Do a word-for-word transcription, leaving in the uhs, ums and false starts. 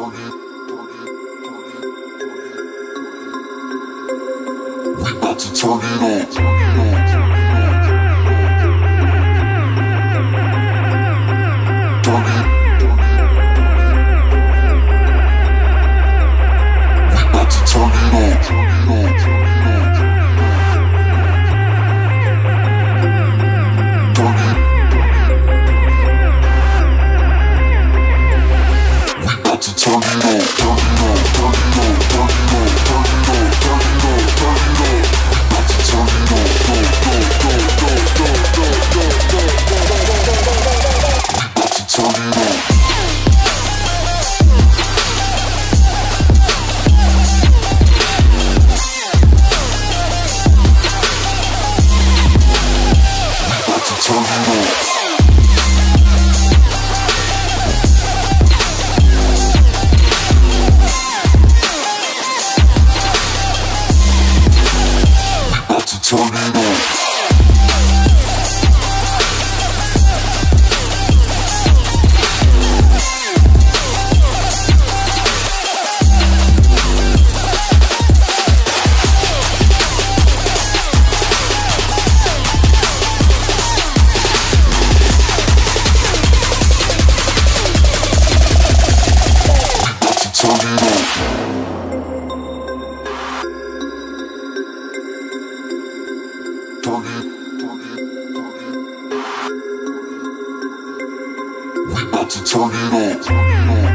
turn it. We about to turn it up. Turn it. Turn it on, turn it on, turn it on, turn it. We about to turn it on, turn it on, turn it on, turn it on, turn it on, turn it on, turn it on. We about to turn it on, go, go, go, go, go, go, go, go, go. We about to turn it on. We about to turn it on.